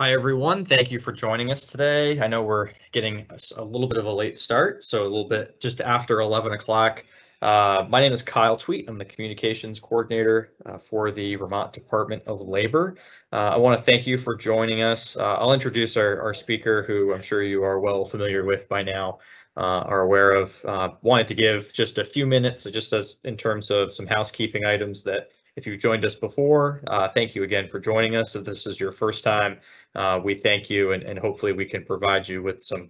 Hi, everyone. Thank you for joining us today. I know we're getting a little bit of a late start, so a little bit just after 11 o'clock. My name is Kyle Tweet. I'm the communications coordinator for the Vermont Department of Labor. I want to thank you for joining us. I'll introduce our speaker, who I'm sure you are well familiar with by now, are aware of. Wanted to give just a few minutes, so just as in terms of some housekeeping items that if you've joined us before, thank you again for joining us. If this is your first time, we thank you, and hopefully we can provide you with some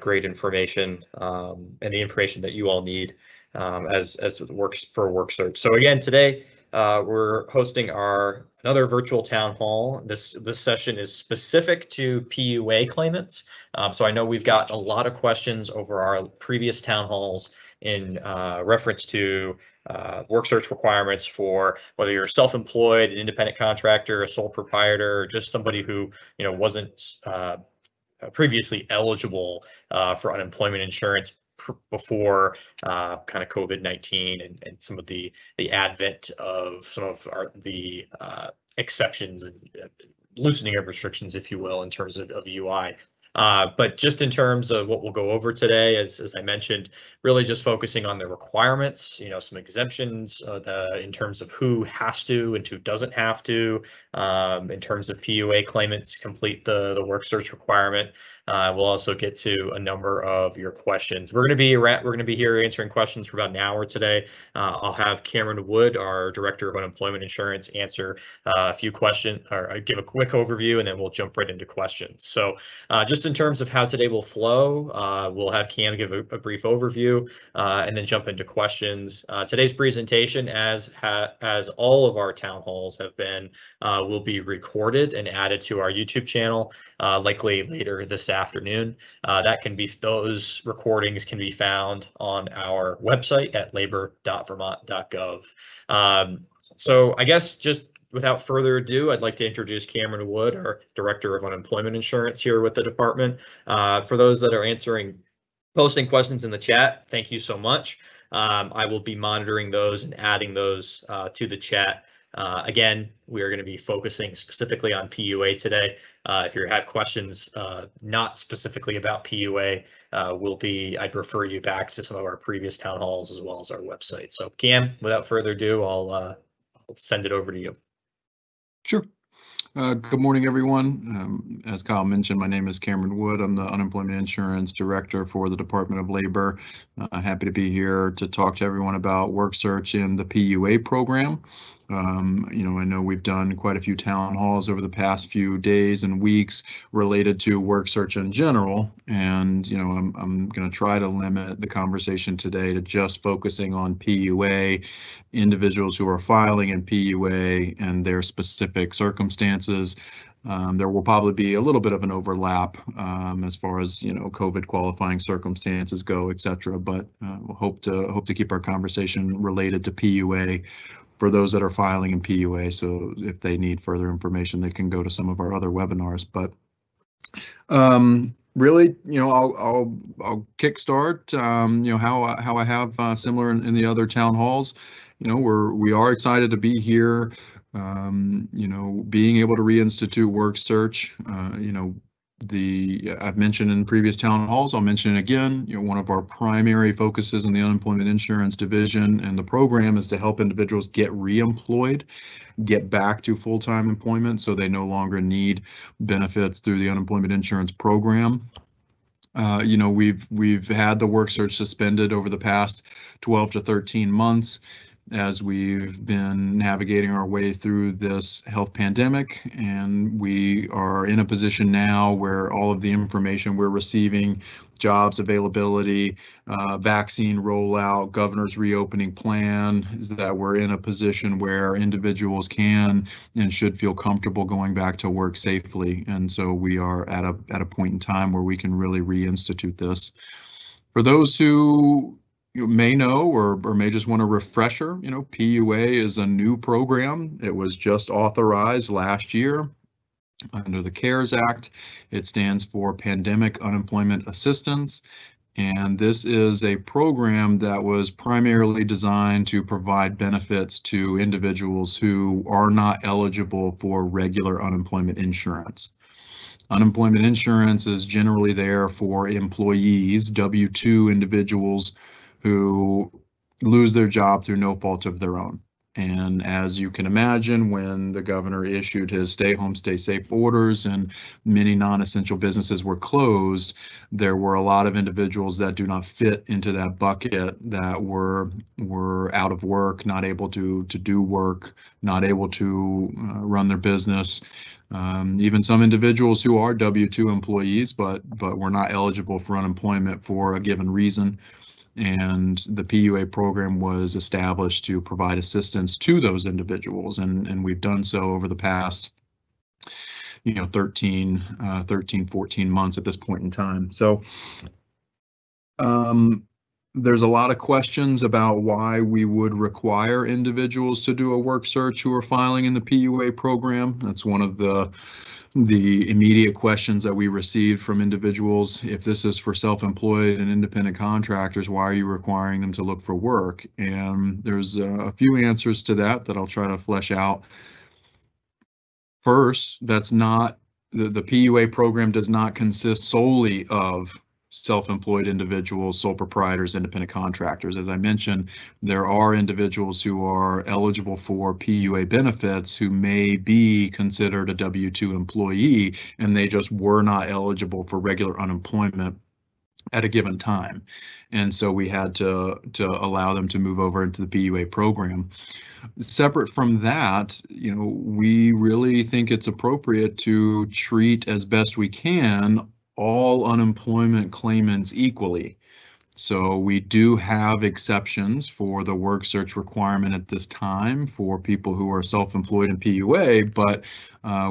great information and the information that you all need as it works for work search. So again, today we're hosting another virtual town hall. This session is specific to PUA claimants. So I know we've got a lot of questions over our previous town halls in reference to work search requirements for whether you're self-employed, an independent contractor, a sole proprietor, or just somebody who wasn't previously eligible for unemployment insurance before kind of COVID-19 and some of the advent of some of the exceptions and loosening of restrictions, if you will, in terms of UI. But just in terms of what we'll go over today, as I mentioned, really just focusing on the requirements, some exemptions in terms of who has to and who doesn't have to, in terms of PUA claimants complete the work search requirement. We'll also get to a number of your questions. We're going to be here answering questions for about an hour today. I'll have Cameron Wood, our Director of Unemployment Insurance, answer a few questions or give a quick overview, and then we'll jump right into questions. So just in terms of how today will flow, we'll have Cam give a brief overview and then jump into questions. Today's presentation, as all of our town halls have been, will be recorded and added to our YouTube channel, likely later this afternoon. Those recordings can be found on our website at labor.vermont.gov. So I guess just without further ado, I'd like to introduce Cameron Wood, our Director of Unemployment Insurance here with the department. For those that are posting questions in the chat, thank you so much. I will be monitoring those and adding those to the chat. Again, we are going to be focusing specifically on PUA today. If you have questions not specifically about PUA, I'd refer you back to some of our previous town halls as well as our website. So Cam, without further ado, I'll send it over to you. Sure. Good morning, everyone. As Kyle mentioned, my name is Cameron Wood. I'm the Unemployment Insurance Director for the Department of Labor. Happy to be here to talk to everyone about work search in the PUA program. I know we've done quite a few town halls over the past few days and weeks related to work search in general. And, I'm going to try to limit the conversation today to just focusing on PUA, individuals who are filing in PUA and their specific circumstances. There will probably be a little bit of an overlap as far as COVID qualifying circumstances go, et cetera. But we'll hope to keep our conversation related to PUA for those that are filing in PUA. So if they need further information, they can go to some of our other webinars. But really, I'll kickstart. How I have similar in the other town halls. We are excited to be here. Being able to reinstitute work search, I've mentioned in previous town halls, I'll mention it again, one of our primary focuses in the unemployment insurance division and the program is to help individuals get reemployed, get back to full-time employment so they no longer need benefits through the unemployment insurance program. We've had the work search suspended over the past 12 to 13 months. As we've been navigating our way through this health pandemic, and we are in a position now where all of the information we're receiving, jobs availability, vaccine rollout, governor's reopening plan, is that we're in a position where individuals can and should feel comfortable going back to work safely. And so we are at a point in time where we can really reinstitute this. For those who you may know or may just want a refresher, PUA is a new program. It was just authorized last year under the CARES Act. It stands for Pandemic Unemployment Assistance. And this is a program that was primarily designed to provide benefits to individuals who are not eligible for regular unemployment insurance. Unemployment insurance is generally there for employees, W-2 individuals who lose their job through no fault of their own. And as you can imagine, when the governor issued his stay home, stay safe orders and many non-essential businesses were closed, there were a lot of individuals that do not fit into that bucket that were out of work, not able to do work, not able to run their business. Even some individuals who are W-2 employees, but were not eligible for unemployment for a given reason. And the PUA program was established to provide assistance to those individuals, and we've done so over the past 13, 14 months at this point in time. So there's a lot of questions about why we would require individuals to do a work search who are filing in the PUA program. That's one of the immediate questions that we received from individuals. If this is for self-employed and independent contractors, why are you requiring them to look for work? And there's a few answers to that that I'll try to flesh out. First, that's not the PUA program does not consist solely of self-employed individuals, sole proprietors, independent contractors. As I mentioned, there are individuals who are eligible for PUA benefits who may be considered a W-2 employee, and they just were not eligible for regular unemployment at a given time. And so we had to allow them to move over into the PUA program. Separate from that, we really think it's appropriate to treat as best we can all unemployment claimants equally. So we do have exceptions for the work search requirement at this time for people who are self-employed in PUA, but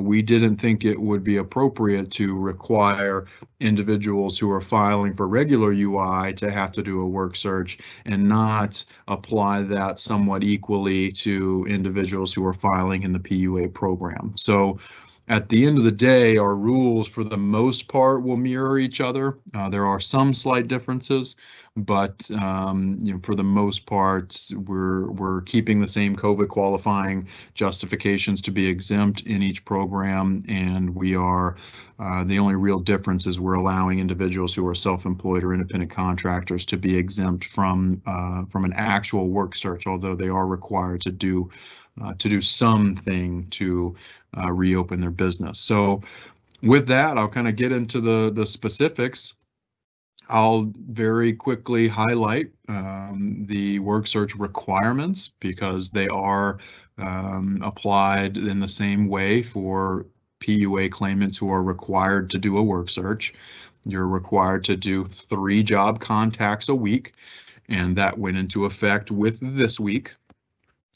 we didn't think it would be appropriate to require individuals who are filing for regular UI to have to do a work search and not apply that somewhat equally to individuals who are filing in the PUA program. So at the end of the day, our rules for the most part will mirror each other. There are some slight differences, but for the most part, we're keeping the same COVID qualifying justifications to be exempt in each program, and we are the only real difference is we're allowing individuals who are self-employed or independent contractors to be exempt from an actual work search, although they are required to do something to reopen their business. So with that, I'll kind of get into the specifics. I'll very quickly highlight the work search requirements because they are applied in the same way for PUA claimants who are required to do a work search. You're required to do 3 job contacts a week, and that went into effect with this week.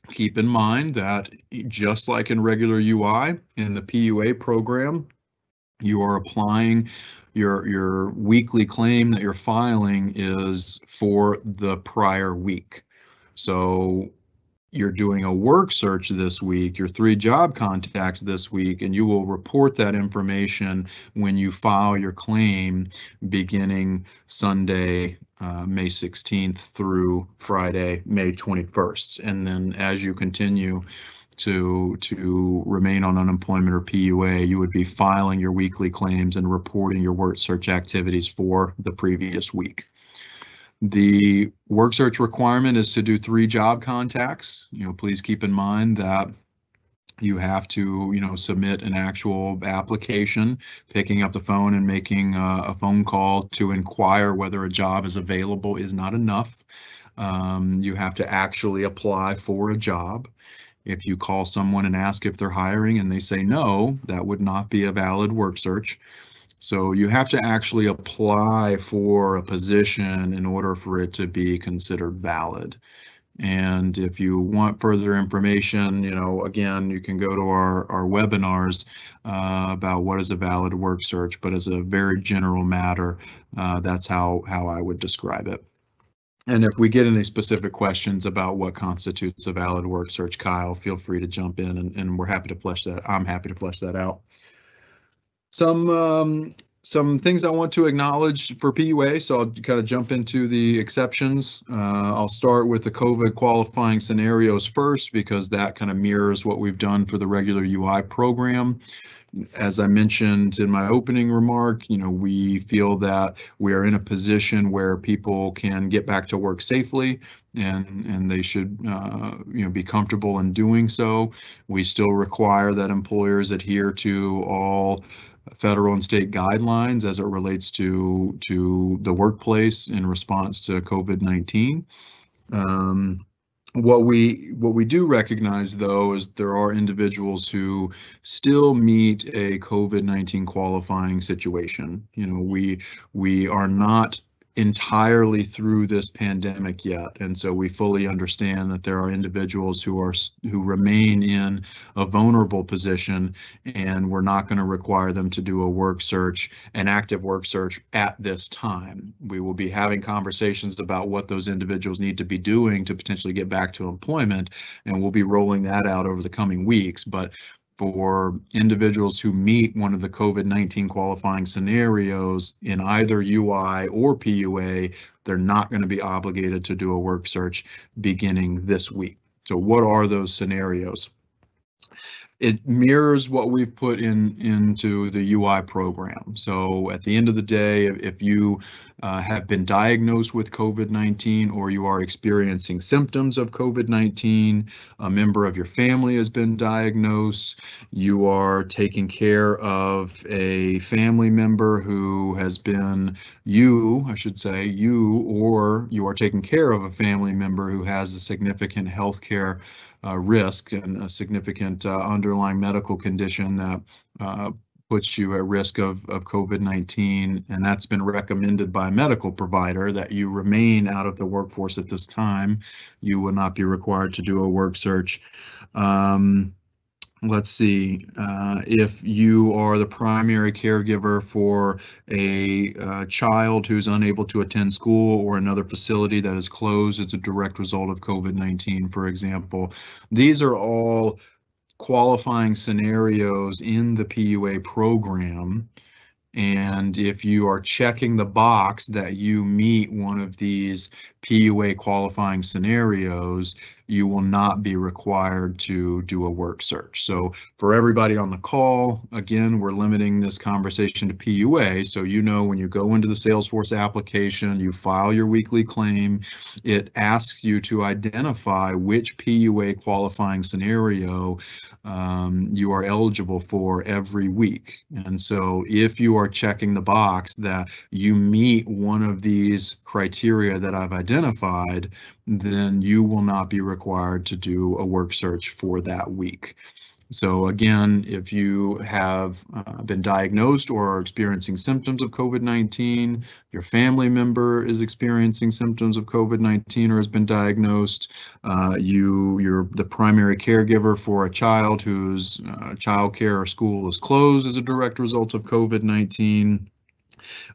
Keep in mind that just like in regular UI, in the PUA program, you are applying your weekly claim that you're filing is for the prior week. So you're doing a work search this week, your 3 job contacts this week, and you will report that information when you file your claim beginning Sunday, May 16th through Friday, May 21st. And then as you continue to remain on unemployment or PUA, you would be filing your weekly claims and reporting your work search activities for the previous week. The work search requirement is to do 3 job contacts. Please keep in mind that you have to, submit an actual application, picking up the phone and making a phone call to inquire whether a job is available is not enough. You have to actually apply for a job. If you call someone and ask if they're hiring and they say no, that would not be a valid work search. So you have to actually apply for a position in order for it to be considered valid. And if you want further information, again, you can go to our webinars about what is a valid work search, but as a very general matter, that's how I would describe it. And if we get any specific questions about what constitutes a valid work search, Kyle, feel free to jump in and I'm happy to flesh that out. Some Some things I want to acknowledge for PUA, so I'll kind of jump into the exceptions. I'll start with the COVID qualifying scenarios first, because that kind of mirrors what we've done for the regular UI program. As I mentioned in my opening remark, you know, we feel that we are in a position where people can get back to work safely, and they should, you know, be comfortable in doing so. We still require that employers adhere to all federal and state guidelines as it relates to the workplace in response to COVID-19. What we do recognize, though, is there are individuals who still meet a COVID-19 qualifying situation. You know, we are not entirely through this pandemic yet, and so we fully understand that there are individuals who remain in a vulnerable position, and we're not going to require them to do a work search, an active work search, at this time. We will be having conversations about what those individuals need to be doing to potentially get back to employment, and we'll be rolling that out over the coming weeks. But for individuals who meet one of the COVID-19 qualifying scenarios in either UI or PUA, they're not going to be obligated to do a work search beginning this week. So what are those scenarios? It mirrors what we've put into the UI program. So at the end of the day, if you have been diagnosed with COVID-19 or you are experiencing symptoms of COVID-19, a member of your family has been diagnosed, you are taking care of a family member who has been, you are taking care of a family member who has a significant healthcare risk and a significant underlying medical condition that puts you at risk of COVID-19, and that's been recommended by a medical provider that you remain out of the workforce at this time, you will not be required to do a work search. Let's see, if you are the primary caregiver for a child who's unable to attend school or another facility that is closed as a direct result of COVID-19, for example. These are all qualifying scenarios in the PUA program. And if you are checking the box that you meet one of these PUA qualifying scenarios, you will not be required to do a work search. So for everybody on the call, again, we're limiting this conversation to PUA. So you know, when you go into the Salesforce application, you file your weekly claim, it asks you to identify which PUA qualifying scenario you are eligible for every week. And so if you are checking the box that you meet one of these criteria that I've identified, then you will not be required to do a work search for that week. So again, if you have been diagnosed or are experiencing symptoms of COVID-19, your family member is experiencing symptoms of COVID-19 or has been diagnosed, you're the primary caregiver for a child whose childcare or school is closed as a direct result of COVID-19,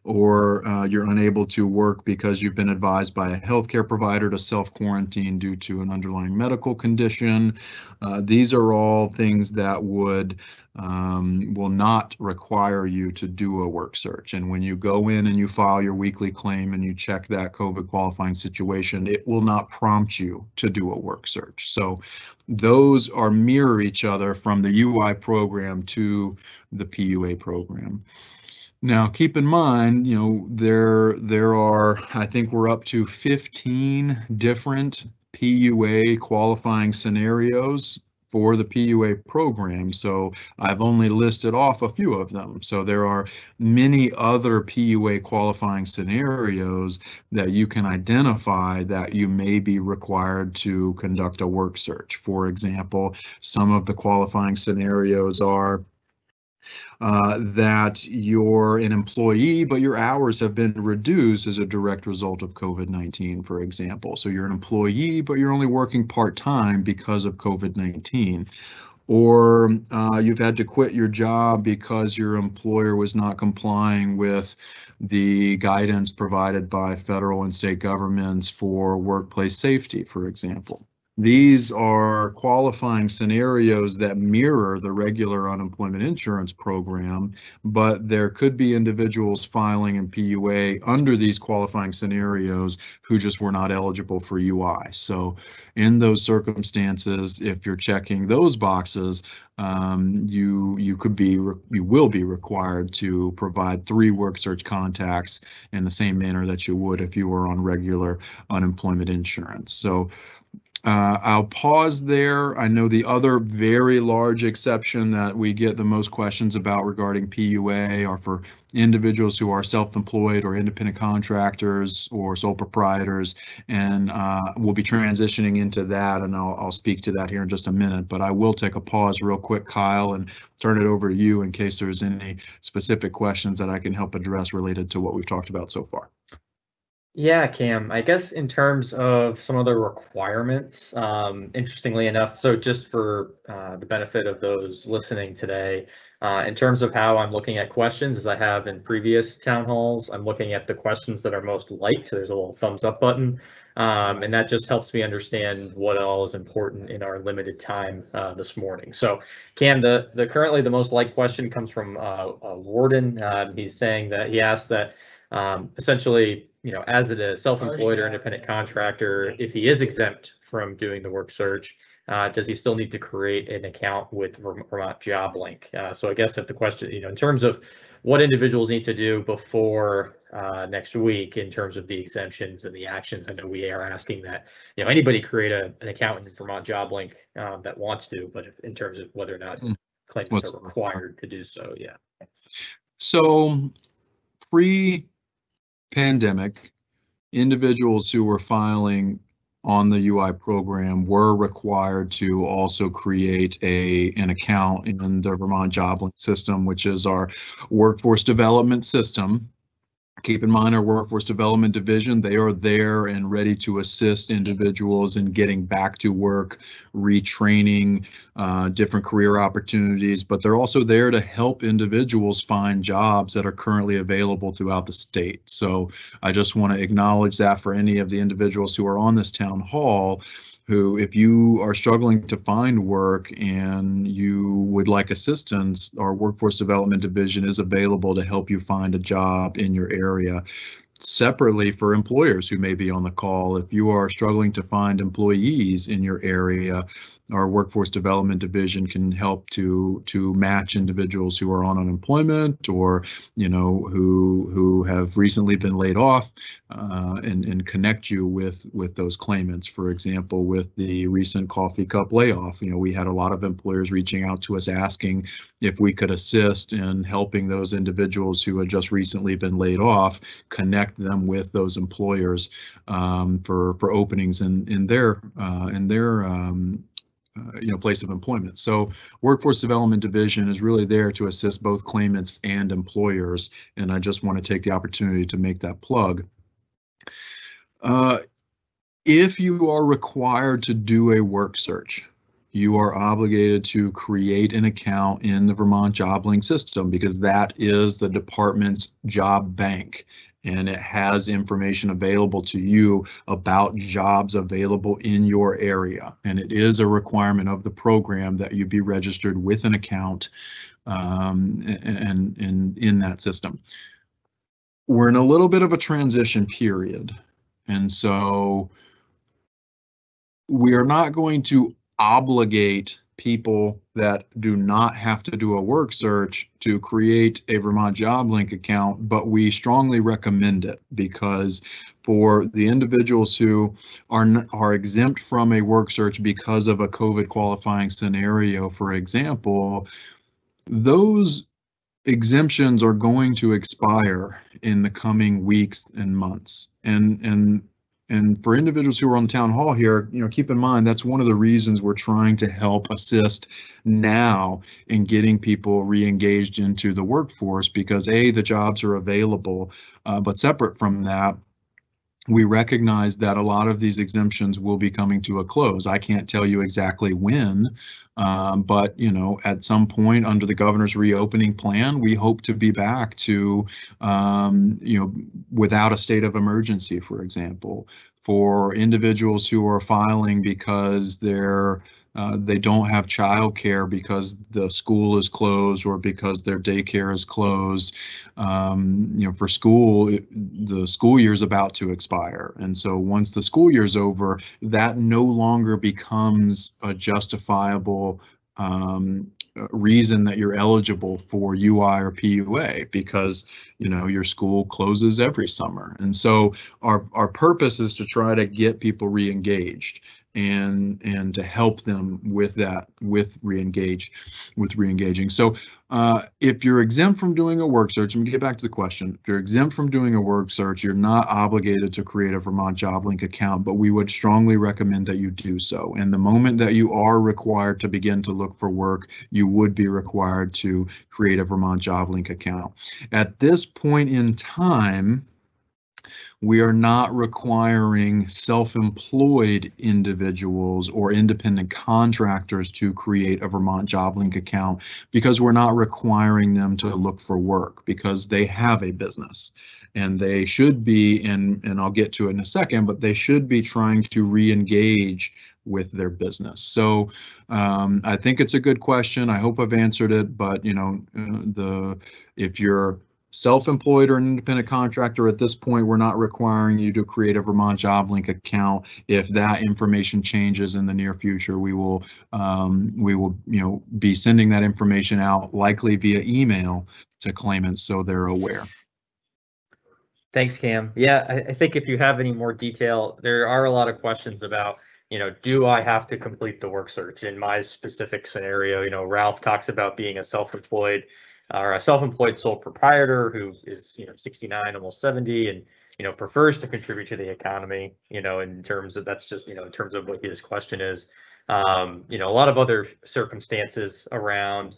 or you're unable to work because you've been advised by a healthcare provider to self-quarantine due to an underlying medical condition. These are all things that would will not require you to do a work search. And when you go in and you file your weekly claim and you check that COVID qualifying situation, it will not prompt you to do a work search. So those are mirror each other from the UI program to the PUA program. Now, keep in mind, you know, there are, I think we're up to 15 different PUA qualifying scenarios for the PUA program. So I've only listed off a few of them. So there are many other PUA qualifying scenarios that you can identify that you may be required to conduct a work search. For example, some of the qualifying scenarios are that you're an employee, but your hours have been reduced as a direct result of COVID-19, for example. So you're an employee, but you're only working part-time because of COVID-19. Or you've had to quit your job because your employer was not complying with the guidance provided by federal and state governments for workplace safety, for example. These are qualifying scenarios that mirror the regular unemployment insurance program, but there could be individuals filing in PUA under these qualifying scenarios who just were not eligible for UI. So in those circumstances, if you're checking those boxes, you will be required to provide 3 work search contacts in the same manner that you would if you were on regular unemployment insurance. So I'll pause there. I know the other very large exception that we get the most questions about regarding PUA are for individuals who are self-employed or independent contractors or sole proprietors, and we'll be transitioning into that, and I'll speak to that here in just a minute, but I will take a pause real quick, Kyle, and turn it over to you in case there's any specific questions that I can help address related to what we've talked about so far. Yeah, Cam, I guess in terms of some other requirements, interestingly enough, so just for the benefit of those listening today, in terms of how I'm looking at questions, as I have in previous town halls, I'm looking at the questions that are most liked. So there's a little thumbs up button, and that just helps me understand what all is important in our limited time this morning. So, Cam, the currently the most liked question comes from a warden. He's saying that he asked that essentially, you know, as a self-employed or independent contractor, if he is exempt from doing the work search, does he still need to create an account with Vermont JobLink? So I guess if the question, you know, in terms of what individuals need to do before next week in terms of the exemptions and the actions, I know we are asking that, you know, anybody create an account in Vermont JobLink that wants to, but if, in terms of whether or not claims are required to do so, yeah. So pre-pandemic, individuals who were filing on the UI program were required to also create an account in the Vermont JobLink system, which is our workforce development system. Keep in mind our workforce development division, they are there and ready to assist individuals in getting back to work, retraining, different career opportunities, but they're also there to help individuals find jobs that are currently available throughout the state. So I just want to acknowledge that for any of the individuals who are on this town hall, who, if you are struggling to find work and you would like assistance, our Workforce Development Division is available to help you find a job in your area. Separately, for employers who may be on the call, if you are struggling to find employees in your area, our Workforce Development Division can help to match individuals who are on unemployment or, you know, who have recently been laid off, and connect you with those claimants. For example, with the recent coffee cup layoff, you know, we had a lot of employers reaching out to us asking if we could assist in helping those individuals who had just recently been laid off, connect them with those employers for openings in their place of employment. So Workforce Development Division is really there to assist both claimants and employers, and I just want to take the opportunity to make that plug. If you are required to do a work search, you are obligated to create an account in the Vermont JobLink system, because that is the department's job bank, and it has information available to you about jobs available in your area. And it is a requirement of the program that you be registered with an account and in that system. We're in a little bit of a transition period, and so we are not going to obligate people that do not have to do a work search to create a Vermont JobLink account, but we strongly recommend it, because for the individuals who are exempt from a work search because of a COVID qualifying scenario, for example, those exemptions are going to expire in the coming weeks and months. And for individuals who are on the town hall here, you know, keep in mind that's one of the reasons we're trying to help assist now in getting people re-engaged into the workforce, because A, the jobs are available, but separate from that, we recognize that a lot of these exemptions will be coming to a close. I can't tell you exactly when, but you know, at some point under the governor's reopening plan, we hope to be back to, you know, without a state of emergency, for example, for individuals who are filing because they're they don't have childcare because the school is closed or because their daycare is closed. You know, for school, the school year is about to expire. And so once the school year is over, that no longer becomes a justifiable reason that you're eligible for UI or PUA, because you know your school closes every summer. And so our purpose is to try to get people re-engaged and to help them with that, with re-engaging. So if you're exempt from doing a work search, and we get back to the question, if you're exempt from doing a work search, you're not obligated to create a Vermont JobLink account, but we would strongly recommend that you do so. And the moment that you are required to begin to look for work, you would be required to create a Vermont JobLink account. At this point in time, we are not requiring self-employed individuals or independent contractors to create a Vermont JobLink account, because we're not requiring them to look for work, because they have a business and they should be, and I'll get to it in a second, but they should be trying to re-engage with their business. So I think it's a good question. I hope I've answered it, but you know, if you're self-employed or an independent contractor at this point, we're not requiring you to create a Vermont JobLink account. If that information changes in the near future, we will, you know, be sending that information out, likely via email, to claimants so they're aware. Thanks, Cam. Yeah, I think if you have any more detail, there are a lot of questions about, you know, do I have to complete the work search in my specific scenario? You know, Ralph talks about being a self-employed or a self-employed sole proprietor who is, you know, 69, almost 70, and, you know, prefers to contribute to the economy, you know, in terms of, that's just, you know, in terms of what his question is. You know, a lot of other circumstances around,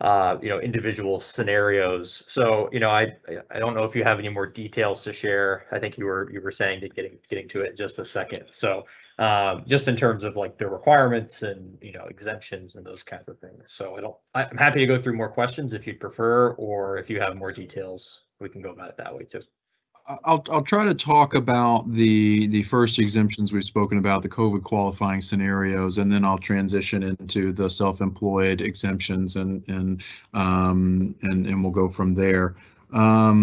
you know, individual scenarios. So, you know, I don't know if you have any more details to share. I think you were saying that getting to it in just a second. So just in terms of like the requirements and, you know, exemptions and those kinds of things. So I'm happy to go through more questions if you'd prefer, or if you have more details, we can go about it that way too. I'll try to talk about the first exemptions we've spoken about, the COVID qualifying scenarios, and then I'll transition into the self-employed exemptions, and we'll go from there. Sorry,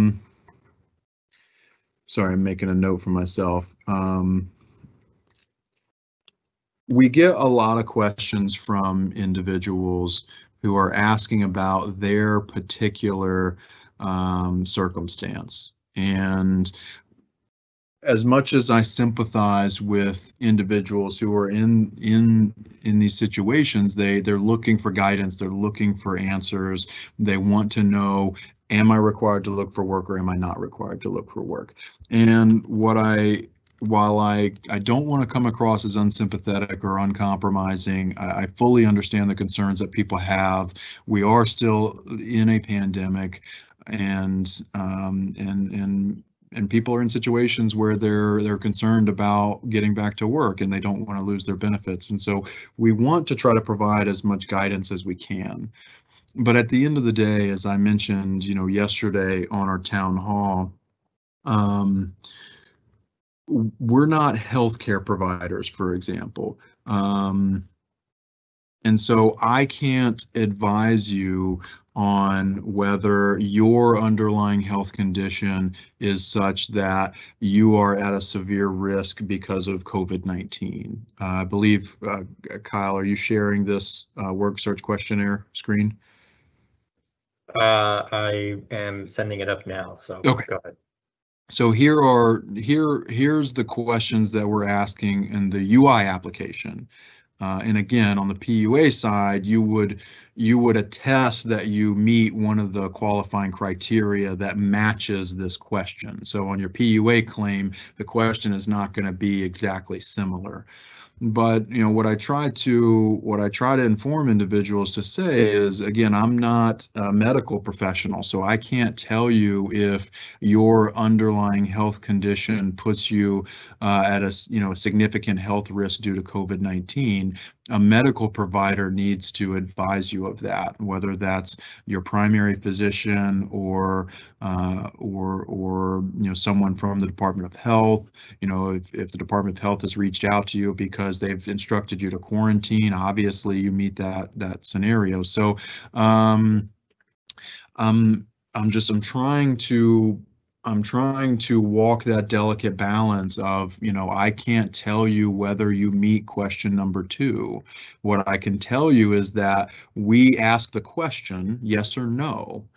I'm making a note for myself. We get a lot of questions from individuals who are asking about their particular circumstance. And as much as I sympathize with individuals who are in these situations, they're looking for guidance, they're looking for answers, they want to know, am I required to look for work or am I not required to look for work? And while I don't want to come across as unsympathetic or uncompromising, I fully understand the concerns that people have. We are still in a pandemic. And people are in situations where they're concerned about getting back to work and they don't want to lose their benefits. And so we want to try to provide as much guidance as we can. But at the end of the day, as I mentioned, you know, yesterday on our town hall, we're not healthcare providers, for example. And so I can't advise you on whether your underlying health condition is such that you are at a severe risk because of COVID-19. I believe, Kyle, are you sharing this work search questionnaire screen? I am sending it up now, so okay. Go ahead. So here's the questions that we're asking in the UI application. And again, on the PUA side, you would attest that you meet one of the qualifying criteria that matches this question. So on your PUA claim, the question is not going to be exactly similar. But you know, what I try to inform individuals to say is, again, I'm not a medical professional, so I can't tell you if your underlying health condition puts you at a a significant health risk due to COVID-19. A medical provider needs to advise you of that, whether that's your primary physician or someone from the Department of Health. You know, if the Department of Health has reached out to you because they've instructed you to quarantine, obviously you meet that scenario. So I'm trying to walk that delicate balance of, I can't tell you whether you meet question number two. What I can tell you is that we ask the question, yes or no.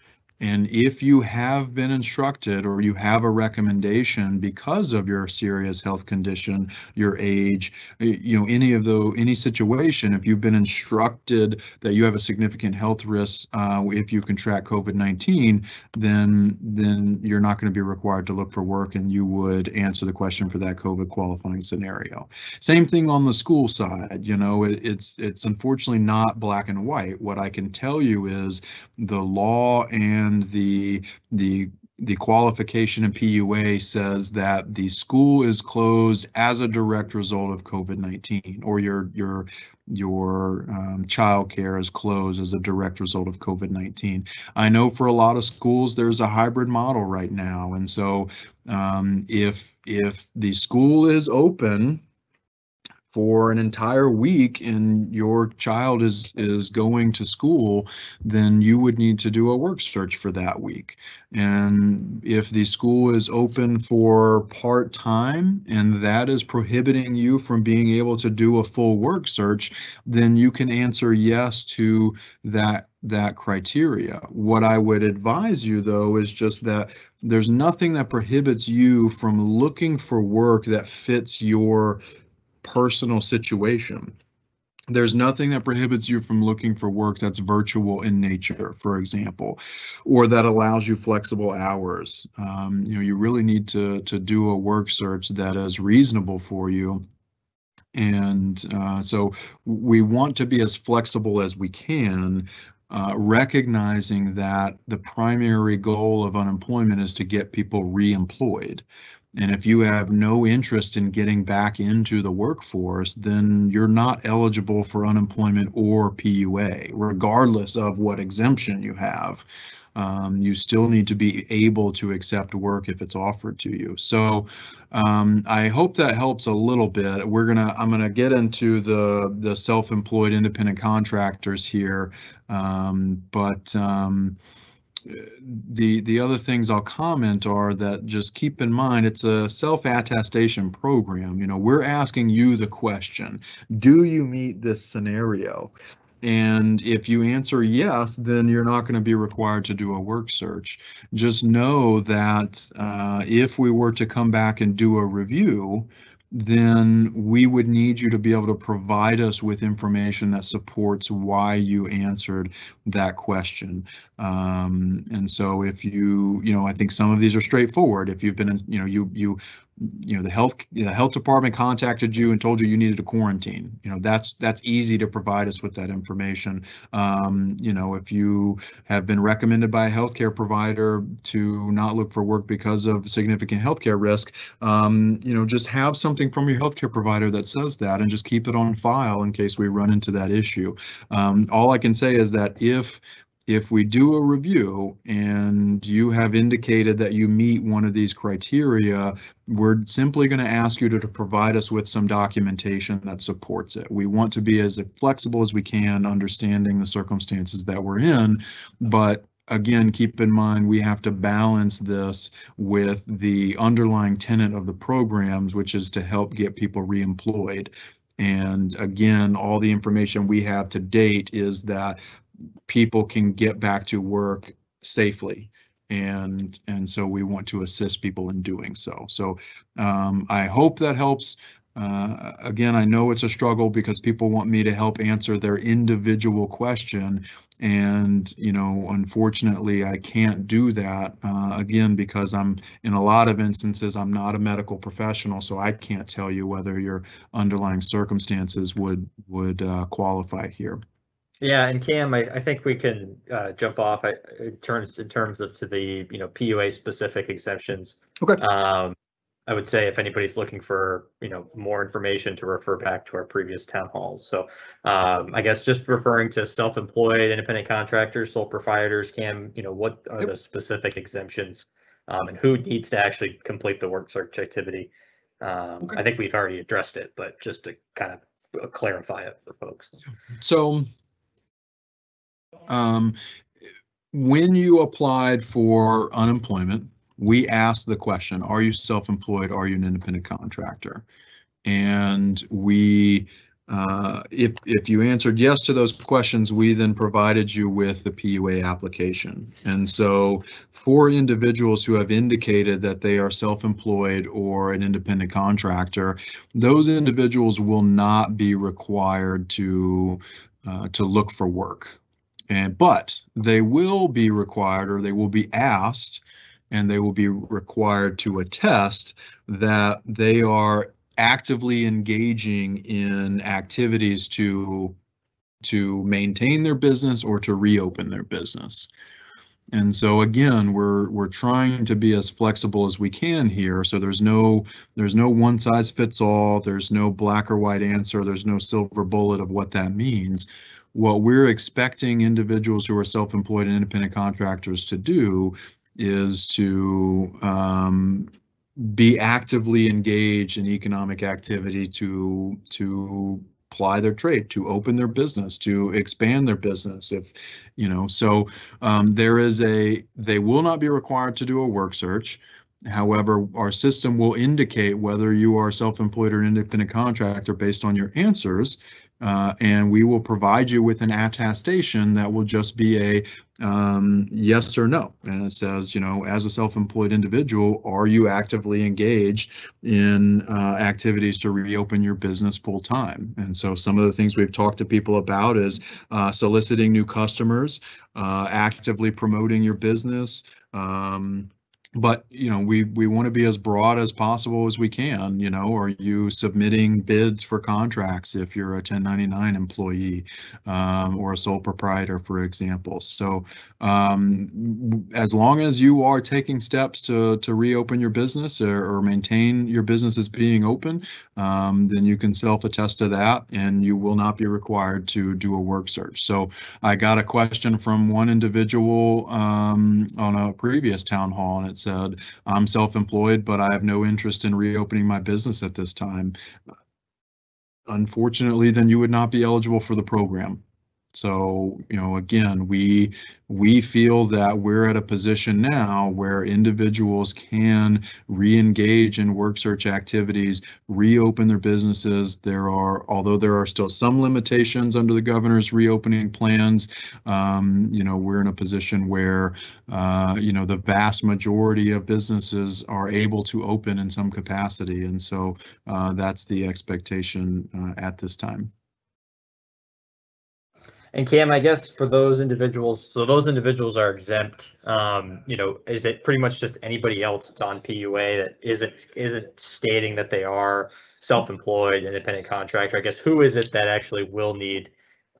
And if you have been instructed or you have a recommendation because of your serious health condition, your age, any situation, if you've been instructed that you have a significant health risk if you contract COVID-19, then you're not going to be required to look for work, and you would answer the question for that COVID qualifying scenario. Same thing on the school side. It's unfortunately not black and white. What I can tell you is the law and the qualification in PUA says that the school is closed as a direct result of COVID-19, or your childcare is closed as a direct result of COVID-19. I know for a lot of schools there's a hybrid model right now, and so if the school is open for an entire week and your child is going to school, then you would need to do a work search for that week. And if the school is open for part-time and that is prohibiting you from being able to do a full work search, then you can answer yes to that criteria. What I would advise you, though, is just that there's nothing that prohibits you from looking for work that fits your personal situation. There's nothing that prohibits you from looking for work that's virtual in nature, for example, or that allows you flexible hours. You really need to do a work search that is reasonable for you. And so we want to be as flexible as we can, recognizing that the primary goal of unemployment is to get people re-employed. And if you have no interest in getting back into the workforce, then you're not eligible for unemployment or PUA, regardless of what exemption you have. You still need to be able to accept work if it's offered to you. So I hope that helps a little bit. I'm gonna get into the self-employed independent contractors here, The other things I'll comment are that just keep in mind it's a self-attestation program. We're asking you the question, do you meet this scenario? And if you answer yes, then you're not going to be required to do a work search. Just know that if we were to come back and do a review, then we would need you to be able to provide us with information that supports why you answered that question. And so if you I think some of these are straightforward. If you've been in, the health department contacted you and told you needed to quarantine. That's easy to provide us with that information. If you have been recommended by a healthcare provider to not look for work because of significant healthcare risk, just have something from your healthcare provider that says that, and just keep it on file in case we run into that issue. All I can say is that if we do a review and you have indicated that you meet one of these criteria, we're simply going to ask you to provide us with some documentation that supports it. We want to be as flexible as we can, understanding the circumstances that we're in, but again, keep in mind we have to balance this with the underlying tenet of the programs, which is to help get people reemployed. And again, all the information we have to date is that people can get back to work safely, and so we want to assist people in doing so. So I hope that helps. Again, I know it's a struggle because people want me to help answer their individual question. And, you know, unfortunately, I can't do that, again, because I'm in a lot of instances, I'm not a medical professional, so I can't tell you whether your underlying circumstances would qualify here. Yeah, and Cam, I think we can jump off in terms of to the, you know, PUA specific exemptions. Okay. I would say if anybody's looking for, you know, more information, to refer back to our previous town halls. So I guess just referring to self-employed, independent contractors, sole proprietors, Cam, you know, what are the specific exemptions and who needs to actually complete the work search activity? I think we've already addressed it, but just to kind of clarify it for folks. So when you applied for unemployment, we asked the question, are you self-employed? Are you an independent contractor? And we, if you answered yes to those questions, we then provided you with the PUA application. And so for individuals who have indicated that they are self-employed or an independent contractor, those individuals will not be required to look for work. But they will be required, or they will be asked, and they will be required to attest that they are actively engaging in activities to maintain their business or to reopen their business. And so again, we're trying to be as flexible as we can here. So there's no one size fits all. There's no black or white answer. There's no silver bullet of what that means. What we're expecting individuals who are self-employed and independent contractors to do is to be actively engaged in economic activity, to ply their trade, to open their business, to expand their business. If you know, so they will not be required to do a work search. However, our system will indicate whether you are self-employed or an independent contractor based on your answers. And we will provide you with an attestation that will just be a yes or no. And it says, you know, as a self-employed individual, are you actively engaged in activities to reopen your business full time? And so some of the things we've talked to people about is soliciting new customers, actively promoting your business, but, you know, we want to be as broad as possible as we can. You know, are you submitting bids for contracts if you're a 1099 employee or a sole proprietor, for example? So as long as you are taking steps to reopen your business or maintain your business as being open, then you can self-attest to that and you will not be required to do a work search. So I got a question from one individual on a previous town hall, and it said, I'm self-employed, but I have no interest in reopening my business at this time. Unfortunately, then you would not be eligible for the program. So, you know, again, we feel that we're at a position now where individuals can re-engage in work search activities, reopen their businesses. Although there are still some limitations under the governor's reopening plans, you know, we're in a position where, you know, the vast majority of businesses are able to open in some capacity. And so that's the expectation at this time. And Cam, I guess for those individuals, so those individuals are exempt. You know, is it pretty much just anybody else that's on PUA that isn't stating that they are self-employed, independent contractor? I guess who is it that actually will need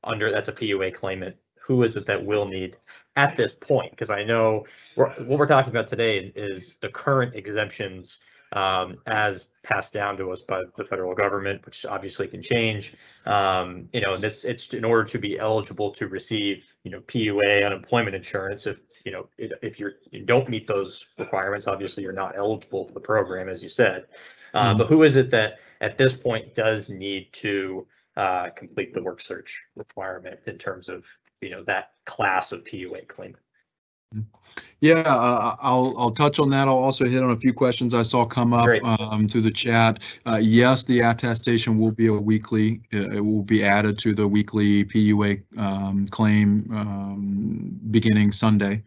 that's a PUA claimant? Who is it that will need at this point? Because I know what we're talking about today is the current exemptions as passed down to us by the federal government, which obviously can change. You know, it's in order to be eligible to receive, you know, PUA unemployment insurance. If you know, if you don't meet those requirements, obviously you're not eligible for the program, as you said. But who is it that at this point does need to complete the work search requirement in terms of, you know, that class of PUA claimant? Yeah, I'll touch on that. I'll also hit on a few questions I saw come up through the chat. Yes, the attestation will be a weekly. It will be added to the weekly PUA claim beginning Sunday.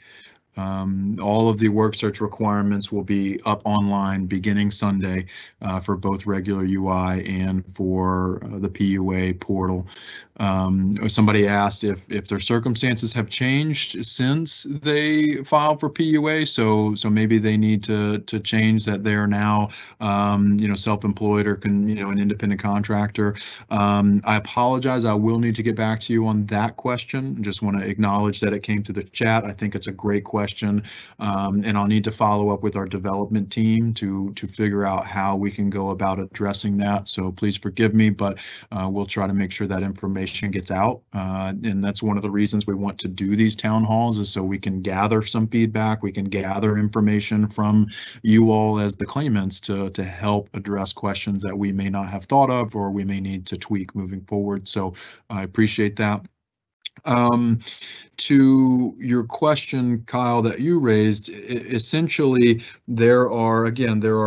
All of the work search requirements will be up online beginning Sunday for both regular UI and for the PUA portal. Somebody asked if their circumstances have changed since they filed for PUA, so maybe they need to change that they are now self-employed or an independent contractor. I apologize. I will need to get back to you on that question. Just want to acknowledge that it came to the chat. I think it's a great question, and I'll need to follow up with our development team to figure out how we can go about addressing that. So please forgive me, but we'll try to make sure that information gets out, and that's one of the reasons we want to do these town halls, is so we can gather some feedback, we can gather information from you all as the claimants to help address questions that we may not have thought of or we may need to tweak moving forward. So I appreciate that. To your question, Kyle, that you raised, essentially there are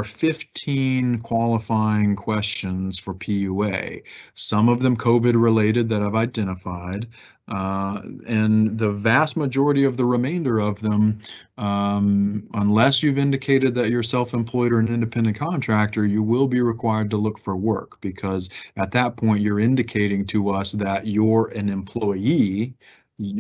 15 qualifying questions for PUA, some of them COVID related that I've identified, and the vast majority of the remainder of them, unless you've indicated that you're self-employed or an independent contractor, you will be required to look for work, because at that point you're indicating to us that you're an employee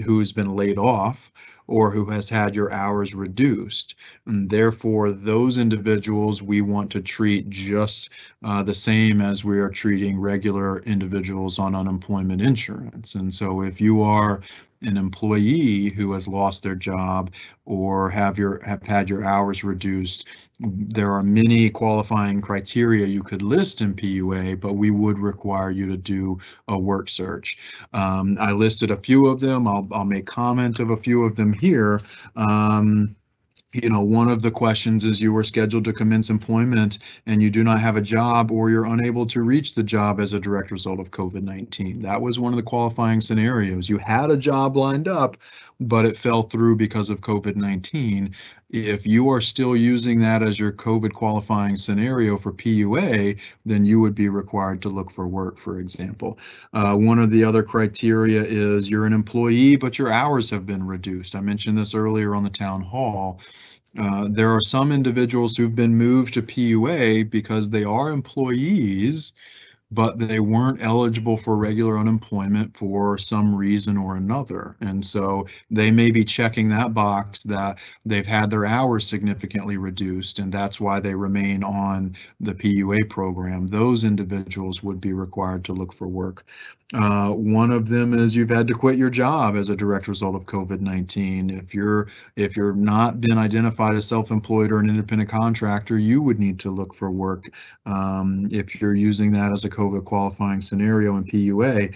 who's been laid off or who has had your hours reduced. And therefore, those individuals we want to treat just the same as we are treating regular individuals on unemployment insurance. And so if you are an employee who has lost their job or have had your hours reduced, there are many qualifying criteria you could list in PUA, but we would require you to do a work search. I listed a few of them. I'll make comment of a few of them here. One of the questions is, you were scheduled to commence employment and you do not have a job, or you're unable to reach the job as a direct result of COVID-19. That was one of the qualifying scenarios. You had a job lined up, but it fell through because of COVID-19. If you are still using that as your COVID qualifying scenario for PUA, then you would be required to look for work, for example. One of the other criteria is, you're an employee, but your hours have been reduced. I mentioned this earlier on the town hall. There are some individuals who've been moved to PUA because they are employees, but they weren't eligible for regular unemployment for some reason or another. And so they may be checking that box that they've had their hours significantly reduced, and that's why they remain on the PUA program. Those individuals would be required to look for work. One of them is, you've had to quit your job as a direct result of COVID-19. If you're not been identified as self-employed or an independent contractor, you would need to look for work if you're using that as a COVID qualifying scenario in PUA.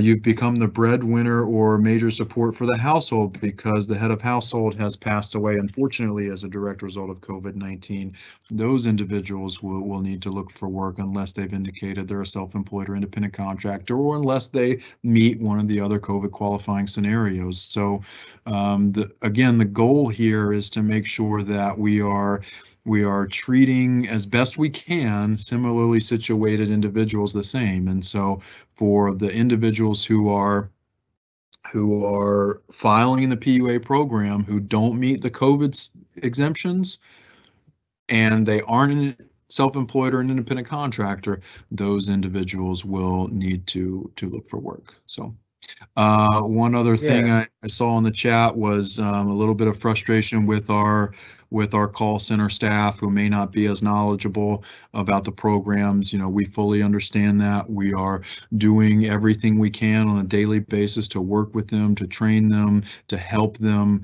You've become the breadwinner or major support for the household because the head of household has passed away, unfortunately, as a direct result of COVID-19. Those individuals will need to look for work unless they've indicated they're a self-employed or independent contractor, or unless they meet one of the other COVID qualifying scenarios. So again, the goal here is to make sure that we are treating, as best we can, similarly situated individuals the same. And so for the individuals who are filing in the PUA program who don't meet the COVID exemptions and they aren't self-employed or an independent contractor, those individuals will need to look for work. So one other thing I saw in the chat was a little bit of frustration with our call center staff who may not be as knowledgeable about the programs. We fully understand that. We are doing everything we can on a daily basis to work with them, to train them, to help them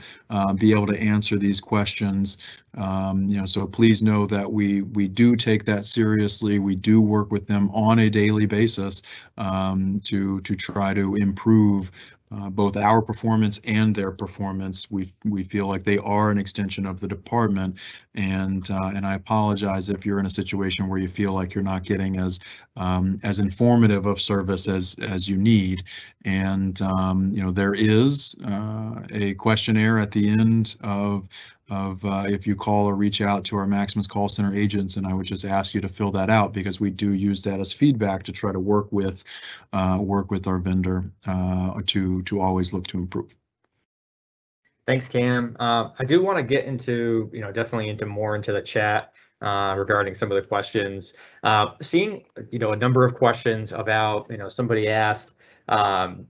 be able to answer these questions. So please know that we do take that seriously. We do work with them on a daily basis to try to improve both our performance and their performance. We feel like they are an extension of the department, and I apologize if you're in a situation where you feel like you're not getting as informative of service as you need. And there is a questionnaire at the end of if you call or reach out to our Maximus call center agents, and I would just ask you to fill that out, because we do use that as feedback to try to work with our vendor to always look to improve. Thanks, Cam. I do want to get into, definitely more into the chat regarding some of the questions. Seeing, a number of questions about, somebody asked, I'm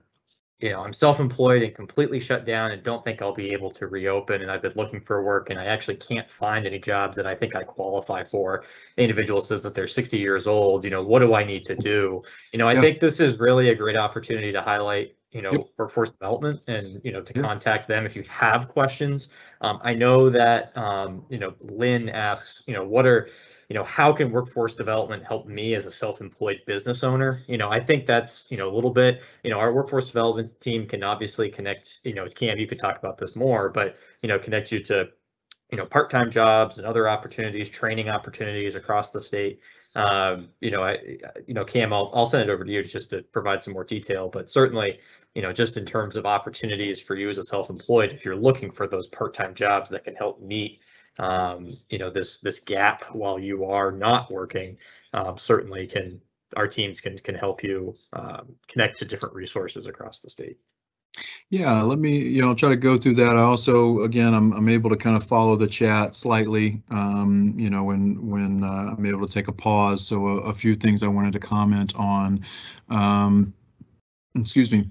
self-employed and completely shut down and don't think I'll be able to reopen. And I've been looking for work and I actually can't find any jobs that I think I qualify for. The individual says that they're 60 years old. What do I need to do? I think this is really a great opportunity to highlight, workforce development and, to contact them if you have questions. I know that, Lynn asks, how can workforce development help me as a self-employed business owner? I think that's, a little bit, our workforce development team can obviously connect, Cam, you could talk about this more, but, connect you to, part-time jobs and other opportunities, training opportunities across the state. Cam, I'll send it over to you just to provide some more detail, but certainly, just in terms of opportunities for you as a self-employed, if you're looking for those part-time jobs that can help meet this gap while you are not working, certainly our teams can help you connect to different resources across the state. Yeah, let me try to go through that. I also, again, I'm able to kind of follow the chat slightly, when I'm able to take a pause. So a few things I wanted to comment on. Excuse me.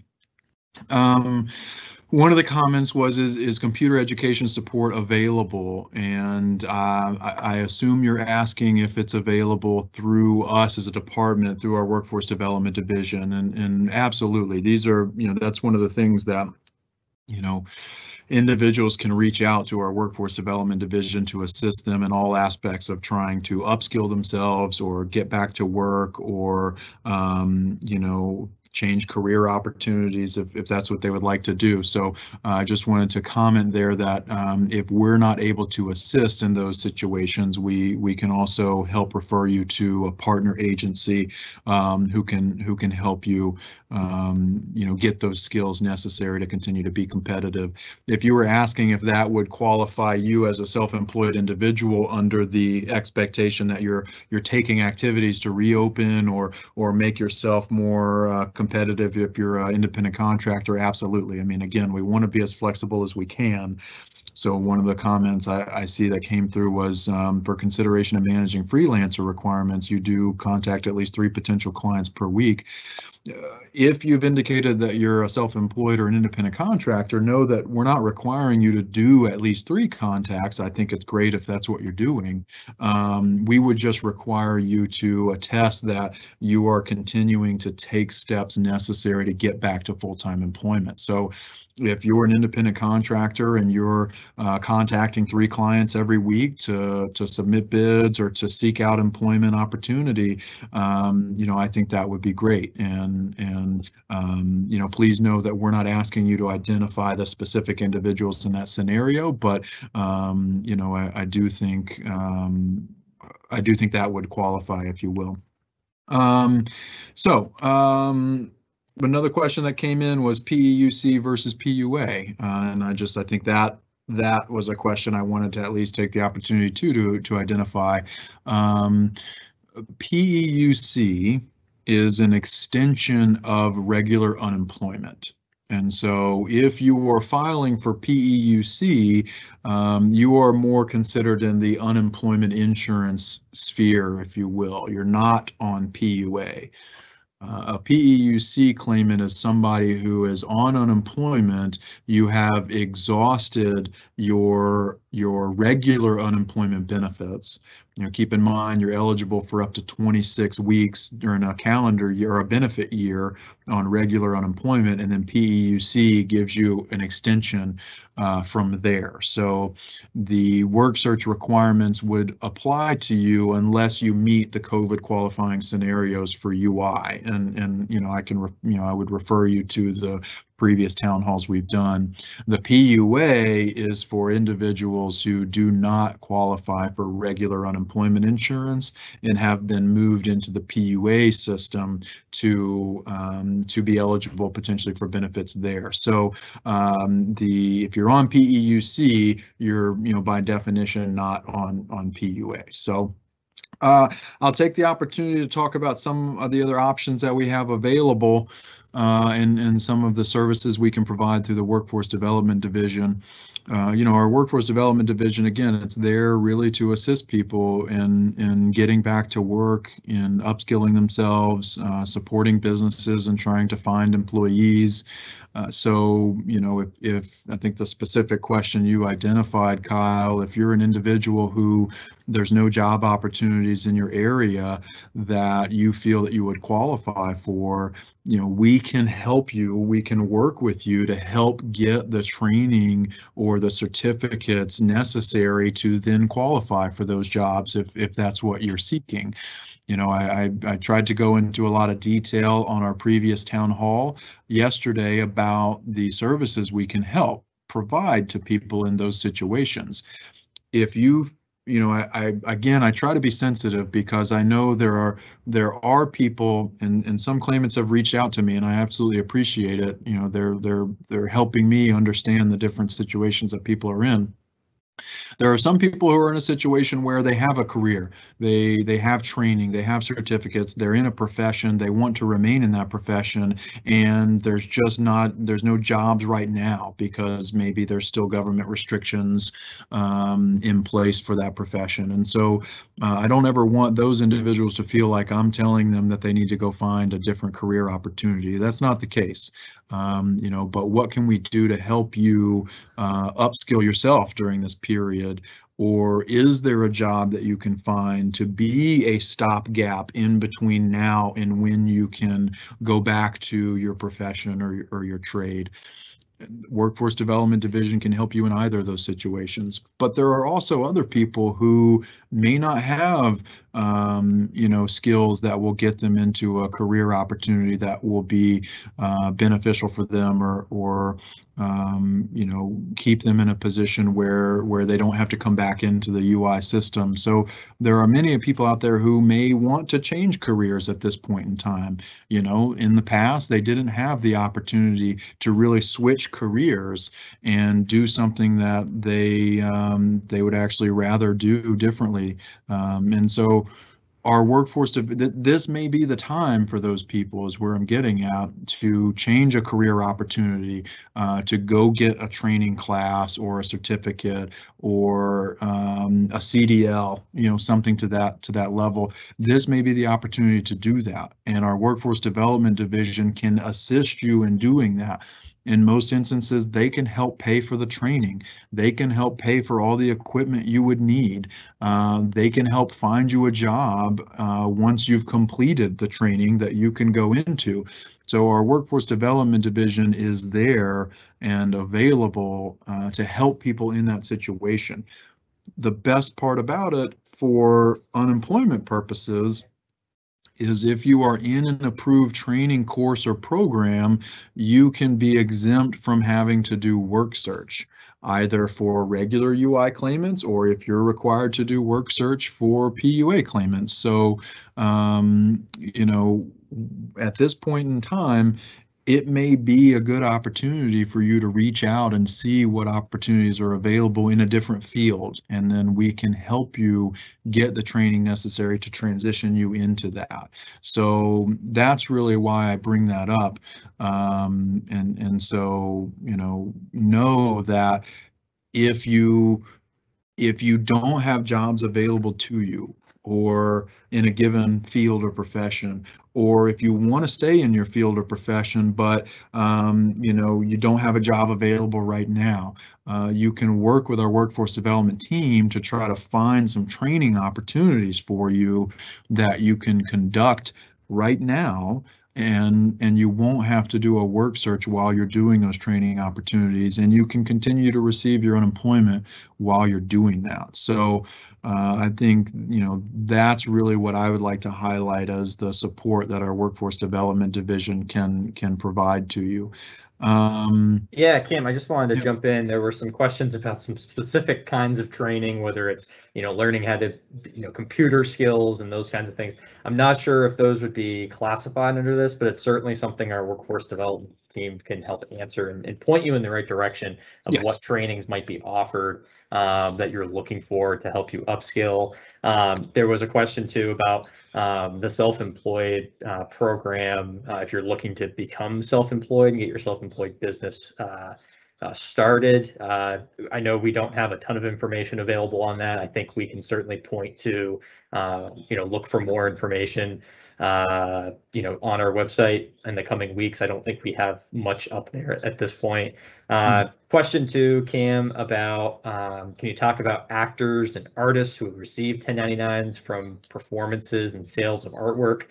One of the comments was, is computer education support available? And I assume you're asking if it's available through us as a department, through our workforce development division. And absolutely, these are, that's one of the things that, individuals can reach out to our workforce development division to assist them in all aspects of trying to upskill themselves or get back to work or, change career opportunities if that's what they would like to do. So I just wanted to comment there that if we're not able to assist in those situations, we can also help refer you to a partner agency who can help you get those skills necessary to continue to be competitive. If you were asking if that would qualify you as a self-employed individual under the expectation that you're taking activities to reopen or make yourself more competitive if you're an independent contractor, absolutely. I mean, again, we want to be as flexible as we can. So one of the comments I see that came through was for consideration of managing freelancer requirements, you do contact at least 3 potential clients per week. If you've indicated that you're a self-employed or an independent contractor, know that we're not requiring you to do at least 3 contacts. I think it's great if that's what you're doing. We would just require you to attest that you are continuing to take steps necessary to get back to full-time employment. So if you're an independent contractor and you're contacting 3 clients every week to submit bids or to seek out employment opportunity, I think that would be great. And please know that we're not asking you to identify the specific individuals in that scenario, but I do think that would qualify, if you will. Another question that came in was PEUC versus PUA, and I think that was a question I wanted to at least take the opportunity to identify. PEUC is an extension of regular unemployment. And so if you are filing for PEUC, you are more considered in the unemployment insurance sphere, if you will. You're not on PUA. A PEUC claimant is somebody who is on unemployment. You have exhausted your regular unemployment benefits. Keep in mind you're eligible for up to 26 weeks during a calendar year or a benefit year on regular unemployment, and then PEUC gives you an extension from there. So the work search requirements would apply to you unless you meet the COVID qualifying scenarios for UI. I would refer you to the previous town halls we've done. The PUA is for individuals who do not qualify for regular unemployment insurance and have been moved into the PUA system to be eligible potentially for benefits there. So if you're on PEUC, you're by definition not on PUA. So I'll take the opportunity to talk about some of the other options that we have available and some of the services we can provide through the Workforce Development Division. Our workforce development division, again, it's there really to assist people in getting back to work, in upskilling themselves, supporting businesses and trying to find employees. So, if I think the specific question you identified, Kyle, if you're an individual who there's no job opportunities in your area that you feel that you would qualify for, we can help you. We can work with you to help get the training or the certificates necessary to then qualify for those jobs if that's what you're seeking. I tried to go into a lot of detail on our previous town hall yesterday about the services we can help provide to people in those situations. If you've I try to be sensitive because I know there are people and some claimants have reached out to me and I absolutely appreciate it. They're helping me understand the different situations that people are in. There are some people who are in a situation where they have a career, they have training, they have certificates, they're in a profession, they want to remain in that profession, and there's no jobs right now because maybe there's still government restrictions in place for that profession. And so I don't ever want those individuals to feel like I'm telling them that they need to go find a different career opportunity. That's not the case. But what can we do to help you upskill yourself during this period? Or is there a job that you can find to be a stopgap in between now and when you can go back to your profession or your trade? Workforce Development Division can help you in either of those situations. But there are also other people who may not have, skills that will get them into a career opportunity that will be beneficial for them or keep them in a position where they don't have to come back into the UI system. So there are many people out there who may want to change careers at this point in time. In the past, they didn't have the opportunity to really switch careers and do something that they would actually rather do differently. And so our workforce, this may be the time for those people, is where I'm getting at, to change a career opportunity, to go get a training class or a certificate or a CDL, something to that level. This may be the opportunity to do that, and our workforce development division can assist you in doing that. In most instances, they can help pay for the training. They can help pay for all the equipment you would need. They can help find you a job once you've completed the training that you can go into. So our workforce development division is there and available to help people in that situation. The best part about it for unemployment purposes is if you are in an approved training course or program, you can be exempt from having to do work search, either for regular UI claimants or if you're required to do work search for PUA claimants. So, at this point in time, it may be a good opportunity for you to reach out and see what opportunities are available in a different field, and then we can help you get the training necessary to transition you into that. So that's really why I bring that up. So know that if you don't have jobs available to you, or in a given field or profession, or if you want to stay in your field or profession, but you don't have a job available right now, you can work with our workforce development team to try to find some training opportunities for you that you can conduct right now, and you won't have to do a work search while you're doing those training opportunities, and you can continue to receive your unemployment while you're doing that. So I think that's really what I would like to highlight as the support that our workforce development division can provide to you. Kim, I just wanted to jump in. There were some questions about some specific kinds of training, whether it's learning how to computer skills and those kinds of things. I'm not sure if those would be classified under this, but it's certainly something our workforce development team can help answer and point you in the right direction of what trainings might be offered that you're looking for to help you upskill. There was a question too about the self-employed program, if you're looking to become self-employed and get your self-employed business started. I know we don't have a ton of information available on that. I think we can certainly point to, look for more information, on our website in the coming weeks. I don't think we have much up there at this point. Question two, Cam, about can you talk about actors and artists who have received 1099s from performances and sales of artwork?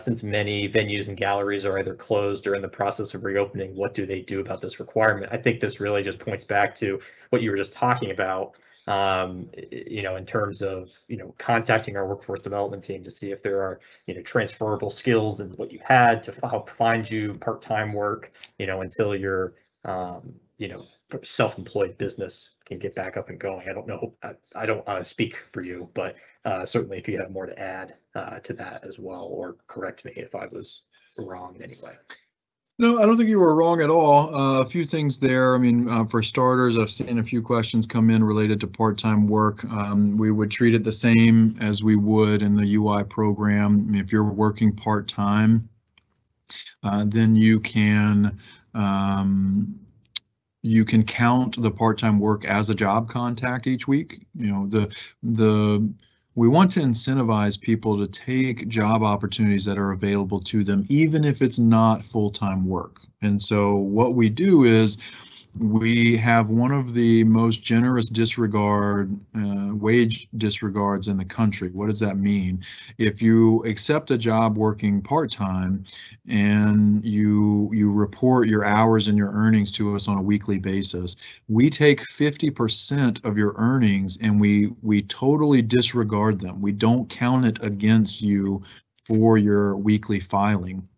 Since many venues and galleries are either closed or in the process of reopening, what do they do about this requirement? I think this really just points back to what you were just talking about, in terms of, contacting our workforce development team to see if there are, transferable skills and what you had to help find you part-time work, until your, self-employed business can get back up and going. I don't know. I don't speak for you, but certainly if you have more to add to that as well, or correct me if I was wrong in any way. No, I don't think you were wrong at all. A few things there. I mean, for starters, I've seen a few questions come in related to part-time work. We would treat it the same as we would in the UI program. I mean, if you're working part-time, then you can count the part-time work as a job contact each week. We want to incentivize people to take job opportunities that are available to them, even if it's not full-time work. And so what we do is we have one of the most generous wage disregards in the country. What does that mean? If you accept a job working part-time and you report your hours and your earnings to us on a weekly basis, we take 50% of your earnings and we totally disregard them. We don't count it against you for your weekly filing.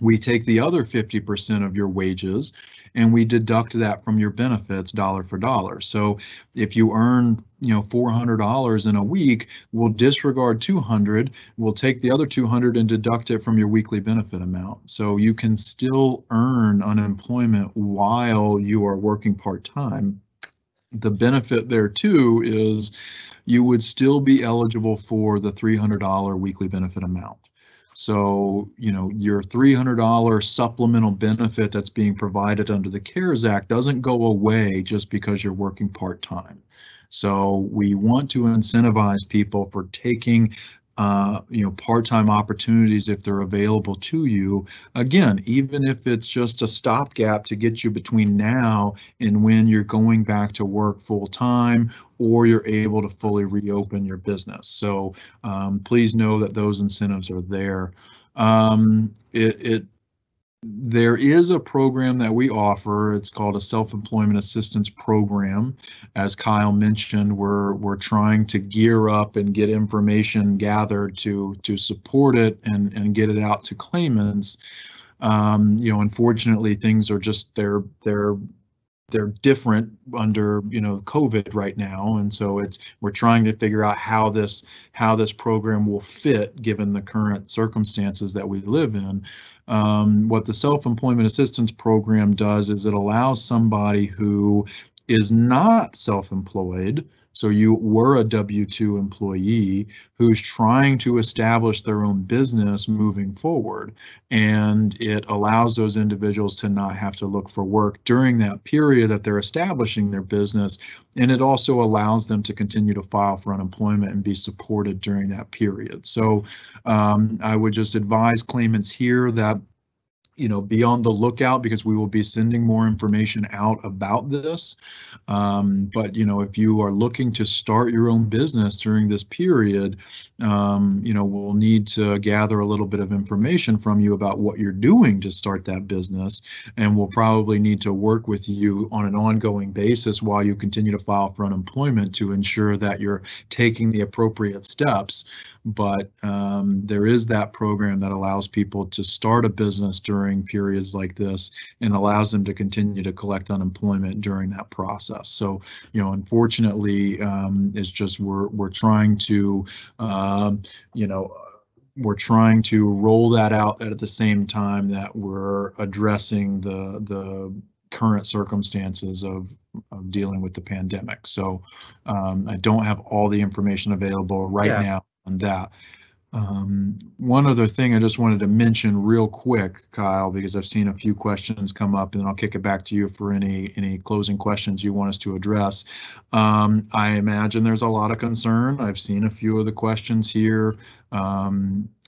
We take the other 50% of your wages and we deduct that from your benefits dollar for dollar. So if you earn, $400 in a week, we'll disregard $200, we'll take the other $200 and deduct it from your weekly benefit amount. So you can still earn unemployment while you are working part-time. The benefit there too is you would still be eligible for the $300 weekly benefit amount. So, your $300 supplemental benefit that's being provided under the CARES Act doesn't go away just because you're working part-time. So we want to incentivize people for taking, part-time opportunities if they're available to you. Again, even if it's just a stopgap to get you between now and when you're going back to work full-time, or you're able to fully reopen your business. So please know that those incentives are there. There is a program that we offer. It's called a self-employment assistance program. As Kyle mentioned, we're trying to gear up and get information gathered to support it and get it out to claimants. Unfortunately, things are just they're different under COVID right now, and so we're trying to figure out how this program will fit given the current circumstances that we live in. What the self-employment assistance program does is it allows somebody who is not self-employed, so you were a W-2 employee who's trying to establish their own business moving forward. And it allows those individuals to not have to look for work during that period that they're establishing their business. And it also allows them to continue to file for unemployment and be supported during that period. So I would just advise claimants here that be on the lookout because we will be sending more information out about this. But, if you are looking to start your own business during this period, we'll need to gather a little bit of information from you about what you're doing to start that business. And we'll probably need to work with you on an ongoing basis while you continue to file for unemployment to ensure that you're taking the appropriate steps. But there is that program that allows people to start a business during periods like this and allows them to continue to collect unemployment during that process. So, unfortunately, it's just we're trying to, we're trying to roll that out at the same time that we're addressing the current circumstances of dealing with the pandemic. So I don't have all the information available right now on that. One other thing I just wanted to mention real quick, Kyle, because I've seen a few questions come up, and I'll kick it back to you for any closing questions you want us to address. I imagine there's a lot of concern. I've seen a few of the questions here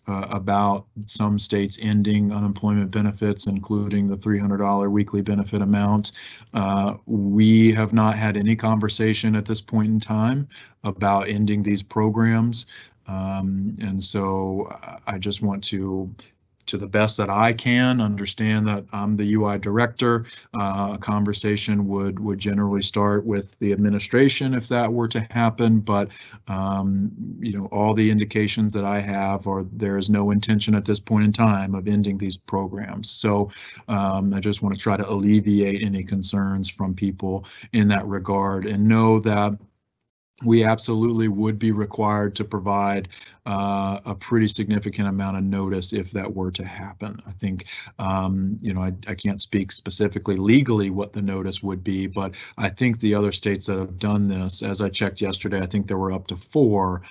about some states ending unemployment benefits, including the $300 weekly benefit amount. We have not had any conversation at this point in time about ending these programs. And so I just want to the best that I can, understand that I'm the UI director. A conversation would generally start with the administration if that were to happen, but you know, all the indications that I have are there is no intention at this point in time of ending these programs. So I just want to try to alleviate any concerns from people in that regard, and know that we absolutely would be required to provide a pretty significant amount of notice if that were to happen. I think, you know, I can't speak specifically legally what the notice would be, but I think the other states that have done this, as I checked yesterday, I think there were up to 4.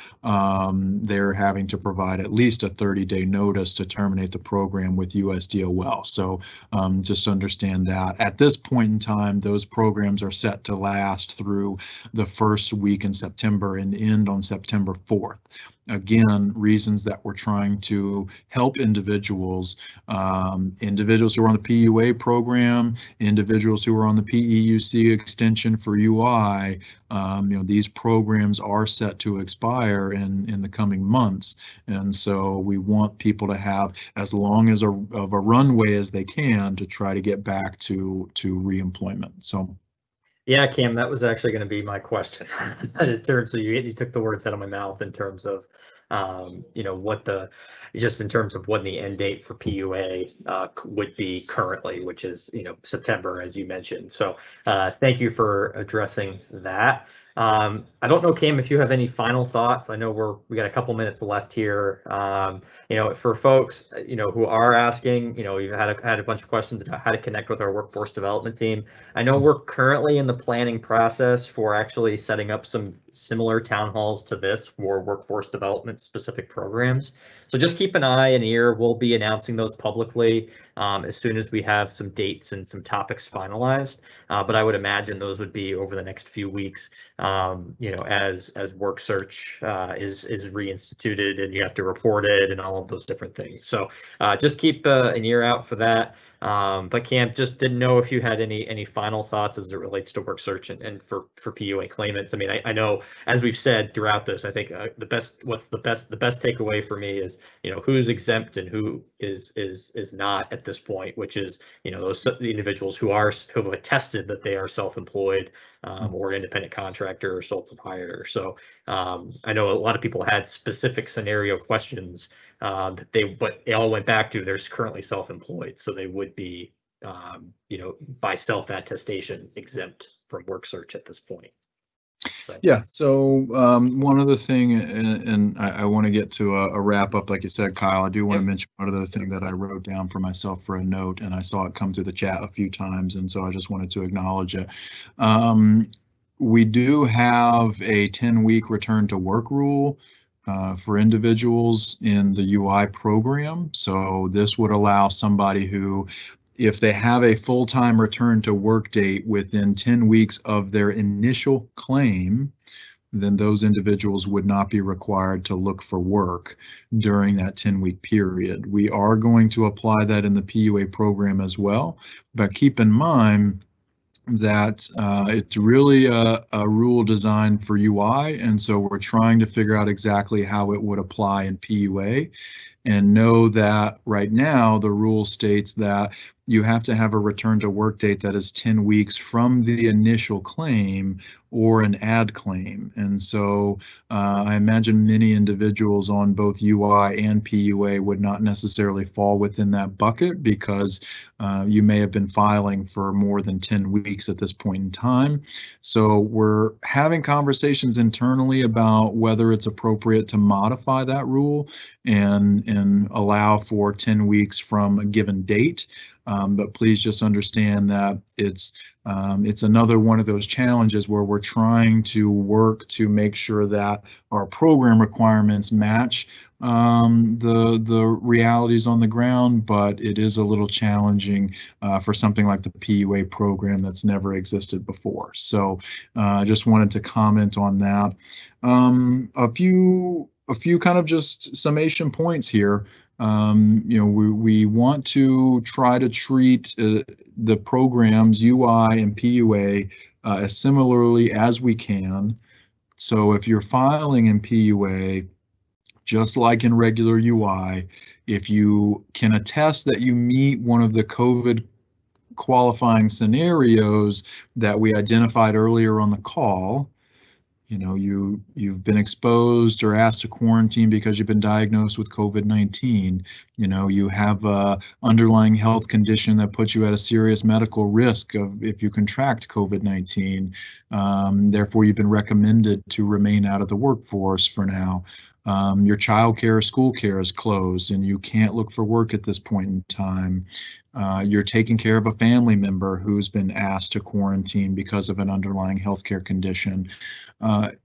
They're having to provide at least a 30-day notice to terminate the program with USDOL. So just understand that at this point in time, those programs are set to last through the first week in September and end on September 4th. Again, reasons that we're trying to help individuals, individuals who are on the PUA program, individuals who are on the PEUC extension for UI. You know, these programs are set to expire in the coming months, and so we want people to have as long as of a runway as they can to try to get back to reemployment. So. Yeah, Cam, that was actually going to be my question. In terms of you took the words out of my mouth in terms of, you know, what the, just in terms of when the end date for PUA would be currently, which is, you know, September, as you mentioned. So thank you for addressing that. I don't know, Cam, if you have any final thoughts. I know we got a couple minutes left here. You know, for folks, you know, who are asking, you know, we've had a bunch of questions about how to connect with our workforce development team. I know we're currently in the planning process for actually setting up some similar town halls to this for workforce development specific programs. So just keep an eye and ear. We'll be announcing those publicly as soon as we have some dates and some topics finalized. But I would imagine those would be over the next few weeks. You know, as work search is reinstituted and you have to report it and all of those different things. So just keep an ear out for that. But Cam, just didn't know if you had any final thoughts as it relates to work search and for PUA claimants. I mean, I know, as we've said throughout this, I think the best takeaway for me is, you know, who's exempt and who is not at this point, which is, you know, those the individuals who have attested that they are self-employed or independent contractor or sole proprietor. So I know a lot of people had specific scenario questions that they all went back to. They're currently self-employed, so they would be, you know, by self-attestation exempt from work search at this point. So. Yeah. So one other thing, and I want to get to a wrap up, like you said, Kyle. I do want to mention one other thing that I wrote down for myself for a note, and I saw it come through the chat a few times, and so I just wanted to acknowledge it. We do have a 10-week return to work rule for individuals in the UI program. So this would allow somebody who, if they have a full-time return to work date within 10 weeks of their initial claim, then those individuals would not be required to look for work during that 10-week period. We are going to apply that in the PUA program as well, but keep in mind that it's really a rule designed for UI, and so we're trying to figure out exactly how it would apply in PUA, and know that right now the rule states that you have to have a return to work date that is 10 weeks from the initial claim or an ad claim. And so I imagine many individuals on both UI and PUA would not necessarily fall within that bucket, because you may have been filing for more than 10 weeks at this point in time. So we're having conversations internally about whether it's appropriate to modify that rule and allow for 10 weeks from a given date. But please just understand that it's another one of those challenges where we're trying to work to make sure that our program requirements match the realities on the ground, but it is a little challenging for something like the PUA program that's never existed before. So I just wanted to comment on that. A few kind of just summation points here. We want to try to treat the programs UI and PUA as similarly as we can. So if you're filing in PUA, just like in regular UI, if you can attest that you meet one of the COVID qualifying scenarios that we identified earlier on the call, you know, you've been exposed or asked to quarantine because you've been diagnosed with COVID-19. You know, you have a underlying health condition that puts you at a serious medical risk of if you contract COVID-19. Therefore, you've been recommended to remain out of the workforce for now. Your childcare or school care is closed and you can't look for work at this point in time. You're taking care of a family member who's been asked to quarantine because of an underlying healthcare condition.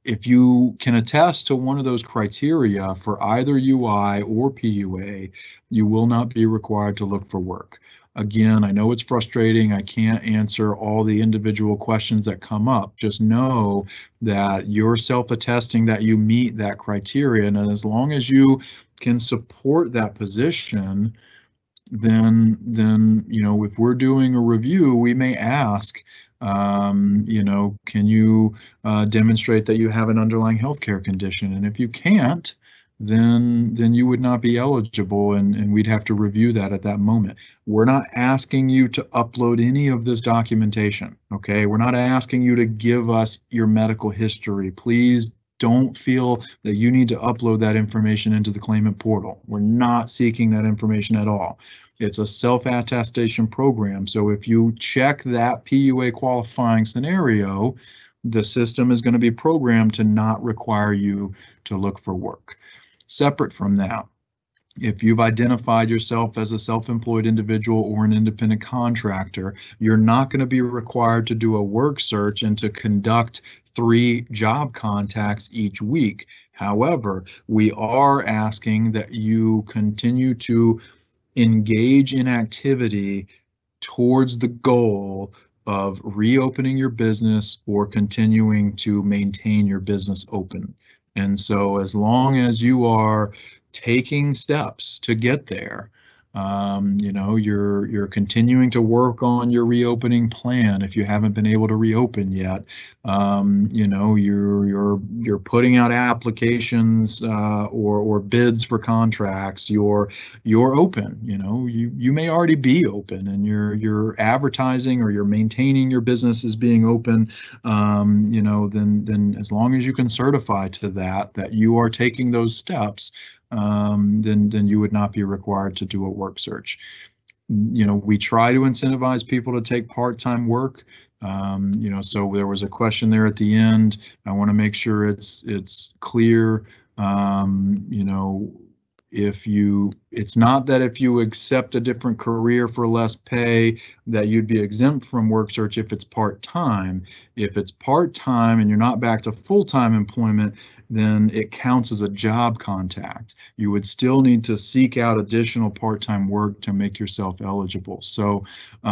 If you can attest to one of those criteria for either UI or PUA, you will not be required to look for work. Again, I know it's frustrating. I can't answer all the individual questions that come up. Just know that you're self-attesting that you meet that criteria, and as long as you can support that position, then you know, if we're doing a review, we may ask, can you demonstrate that you have an underlying healthcare condition? And if you can't, then you would not be eligible, and we'd have to review that at that moment. We're not asking you to upload any of this documentation, okay? We're not asking you to give us your medical history. Please don't feel that you need to upload that information into the claimant portal. We're not seeking that information at all. It's a self-attestation program, so if you check that PUA qualifying scenario, the system is going to be programmed to not require you to look for work. Separate from that, if you've identified yourself as a self-employed individual or an independent contractor, you're not going to be required to do a work search and to conduct 3 job contacts each week. However, we are asking that you continue to engage in activity towards the goal of reopening your business or continuing to maintain your business open. And so as long as you are taking steps to get there, you're continuing to work on your reopening plan if you haven't been able to reopen yet. You're putting out applications or bids for contracts. You're open. You know, you may already be open, and you're advertising or you're maintaining your business as being open. Then as long as you can certify to that you are taking those steps, then you would not be required to do a work search. You know, we try to incentivize people to take part-time work. So there was a question there at the end. I want to make sure it's clear. It's not that if you accept a different career for less pay that you'd be exempt from work search if it's part-time. If it's part-time and you're not back to full-time employment, then it counts as a job contact. You would still need to seek out additional part-time work to make yourself eligible. So I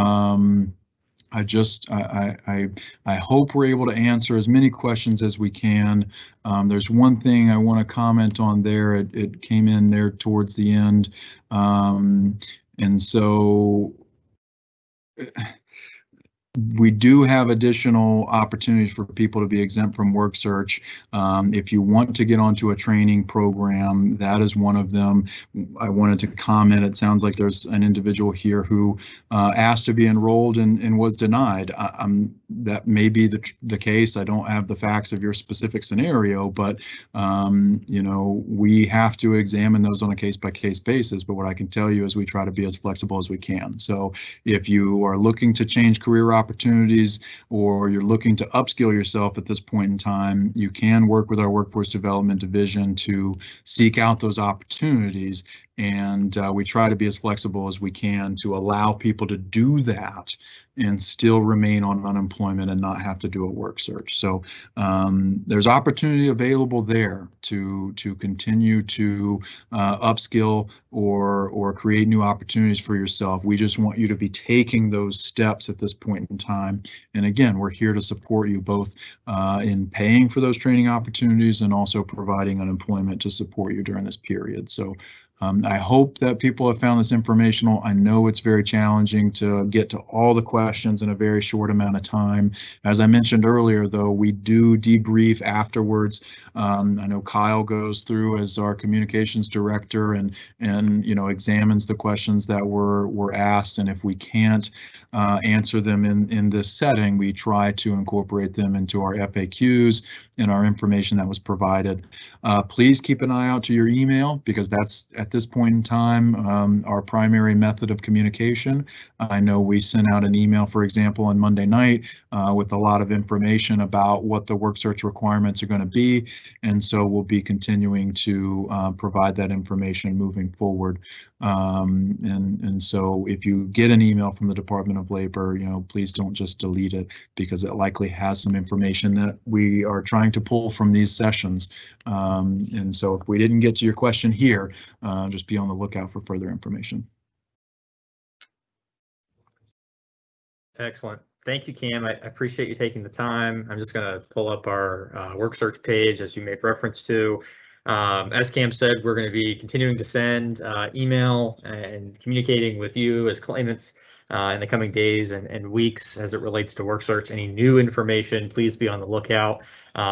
hope we're able to answer as many questions as we can. There's one thing I want to comment on there. It came in there towards the end. And so we do have additional opportunities for people to be exempt from work search. If you want to get onto a training program, that is one of them. I wanted to comment, it sounds like there's an individual here who asked to be enrolled and was denied. That may be the case. I don't have the facts of your specific scenario, but we have to examine those on a case-by-case basis. But what I can tell you is we try to be as flexible as we can. So if you are looking to change career opportunities, opportunities or you're looking to upskill yourself at this point in time, you can work with our Workforce Development Division to seek out those opportunities. And we try to be as flexible as we can to allow people to do that and still remain on unemployment and not have to do a work search. So there's opportunity available there to continue to upskill or create new opportunities for yourself. We just want you to be taking those steps at this point in time. And again, we're here to support you both in paying for those training opportunities and also providing unemployment to support you during this period. So I hope that people have found this informational. I know it's very challenging to get to all the questions in a very short amount of time. As I mentioned earlier, though, we do debrief afterwards. I know Kyle goes through as our communications director and you know, examines the questions that were asked, and if we can't answer them in this setting, we try to incorporate them into our FAQs and our information that was provided. Please keep an eye out to your email, because that's at this point in time our primary method of communication. I know we sent out an email, for example, on Monday night with a lot of information about what the work search requirements are going to be, and so we'll be continuing to provide that information moving forward. And so if you get an email from the Department of Labor, you know, please don't just delete it, because it likely has some information that we are trying to pull from these sessions. And so if we didn't get to your question here, just be on the lookout for further information. Excellent. Thank you, Cam. I appreciate you taking the time. I'm just going to pull up our work search page as you made reference to. As Cam said, we're going to be continuing to send email and communicating with you as claimants in the coming days and weeks as it relates to work search. Any new information, please be on the lookout.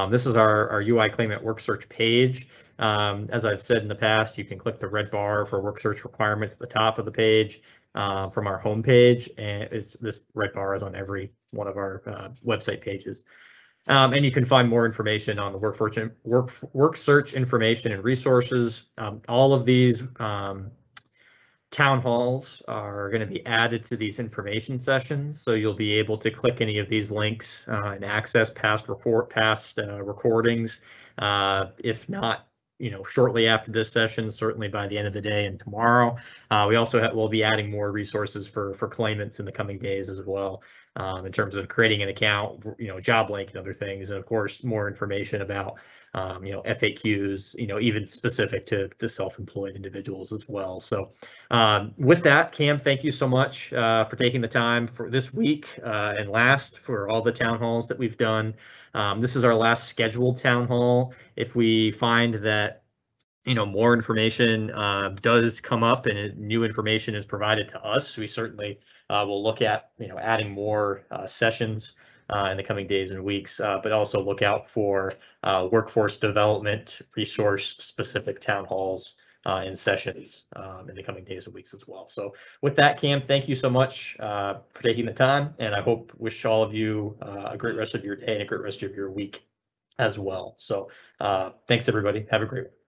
This is our UI claimant work search page. As I've said in the past, you can click the red bar for work search requirements at the top of the page from our home page, and it's this red bar is on every one of our website pages. And you can find more information on the work search information and resources. All of these town halls are going to be added to these information sessions, so you'll be able to click any of these links and access past recordings. If not, you know, shortly after this session, certainly by the end of the day and tomorrow. We also will be adding more resources for claimants in the coming days as well, in terms of creating an account, you know, JobLink and other things, and of course more information about, you know, FAQs, you know, even specific to the self-employed individuals as well. So with that, Cam, thank you so much for taking the time for this week and last for all the town halls that we've done. This is our last scheduled town hall. If we find that, you know, more information does come up and new information is provided to us, we certainly will look at, you know, adding more sessions in the coming days and weeks, but also look out for workforce development resource specific town halls and sessions in the coming days and weeks as well. So with that, Cam, thank you so much for taking the time, and I wish all of you a great rest of your day and a great rest of your week as well. So thanks everybody, have a great one.